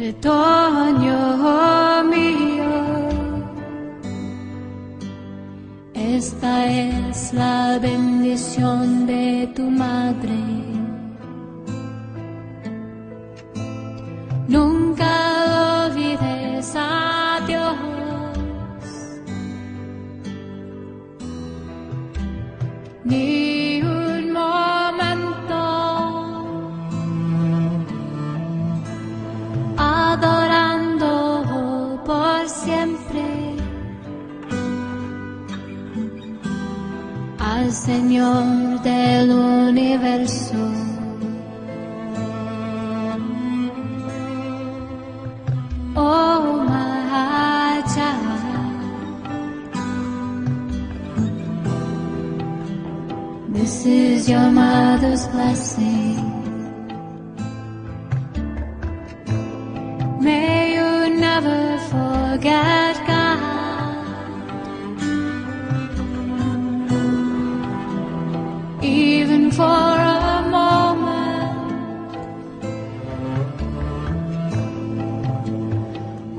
retoño mío. Esta es la bendición de tu madre. Nunca olvides a Dios, ni un momento, adorando por siempre al Señor del universo. Oh my child, this is your mother's blessing. May you never forget God. Even for a moment,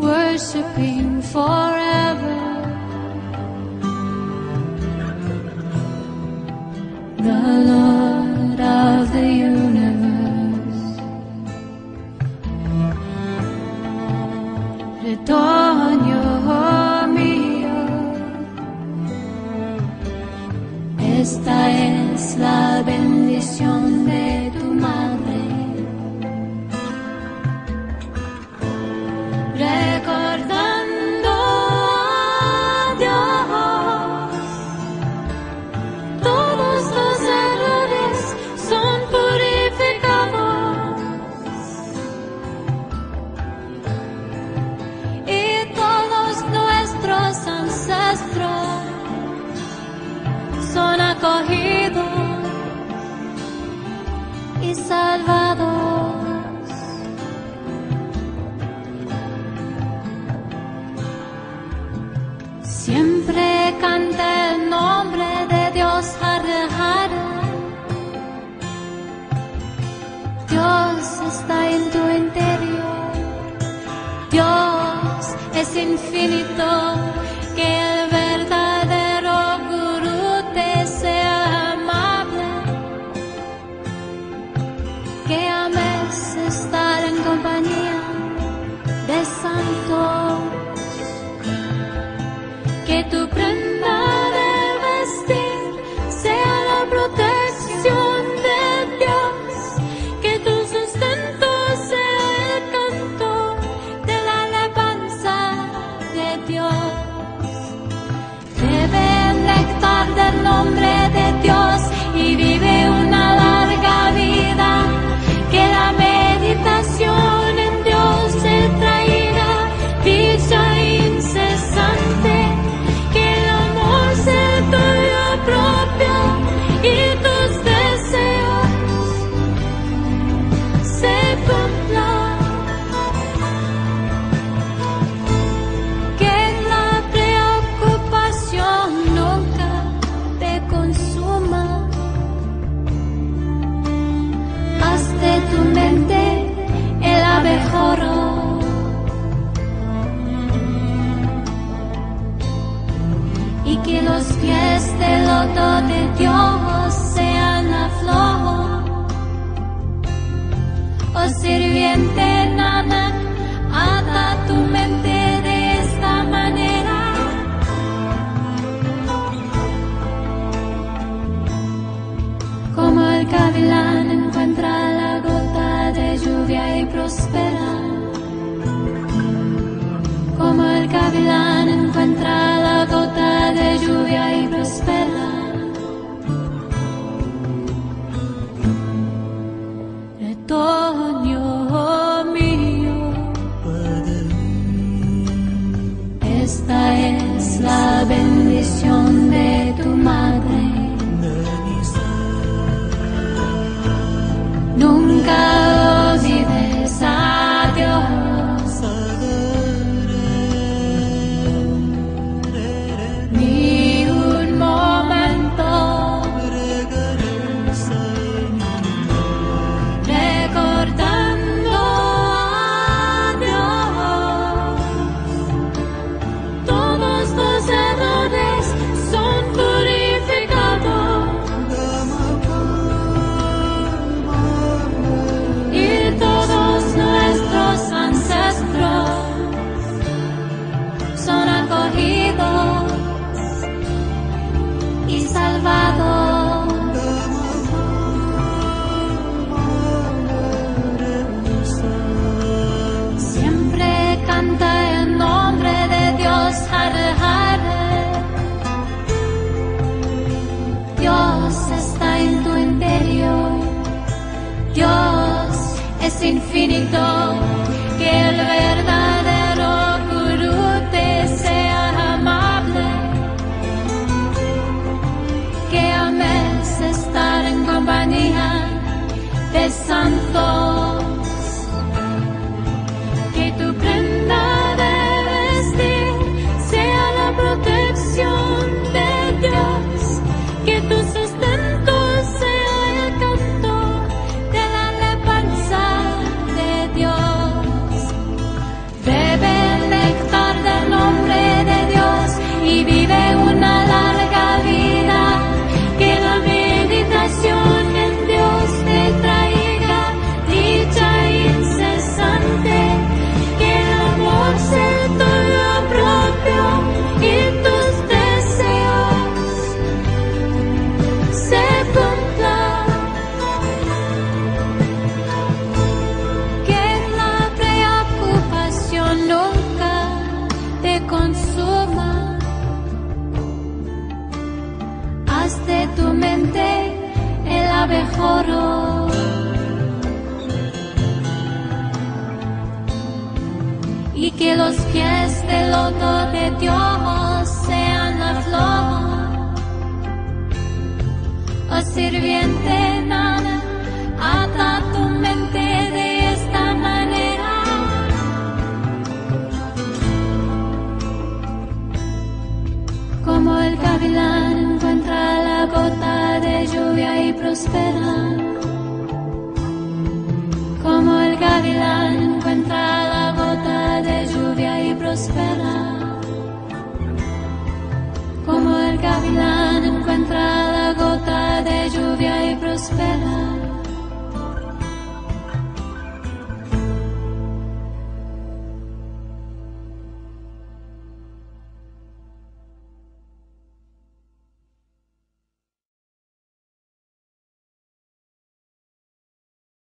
worshiping forever, the Lord of the universe. Retoño mío, esta es la bendición de tu madre. Recordando a Dios, todos los errores son purificados y todos nuestros ancestros son acogidos y salvados. Siempre canta el nombre de Dios, Har Har. Dios está en tu interior. Dios es infinito, que el verdadero gurú te sea amable, que ames estar en compañía de santos, que tu prenda de vestir sea la protección de Dios, que tu sustento sea el canto de la alabanza de Dios. Bebe el néctar del nombre de Dios y vive una larga vida. Que la meditación en Dios te traiga dicha incesante, que el amor sea tuyo propio y tus deseos se cumplan, que la preocupación nunca te consuma. De tu mente el abejorro, y que los pies del loto de Dios sean a flor, oh sirviente, nada ata tu mente de esta manera. Como el gavilán encuentra la gota de lluvia y prospera, como el gavilán encuentra la gota de lluvia y prospera. Retoño mío, esta es la bendición de tu madre. Nunca olvides a Dios, ni un momento, recordando a Dios. es infinito, que el verdadero gurú te sea amable, que ames estar en compañía de santos, que tu prenda de vestir sea la protección de Dios, que tu sustento sea el canto de la alabanza de Dios. Bebe el néctar del nombre de Dios y vive una larga vida, que la meditación en Dios te traiga dicha incesante, que el amor sea tuyo propio y tus deseos se cumplan, que la preocupación nunca te consuma, haz de tu mente el abejorro. Y que los pies del loto de Dios sean la flor. Oh sirviente, nada ata tu mente de esta manera. Como el gavilán encuentra la gota de lluvia y prospera, como el gavilán encuentra la de lluvia y prospera, como el gavilán encuentra la gota de lluvia y prospera.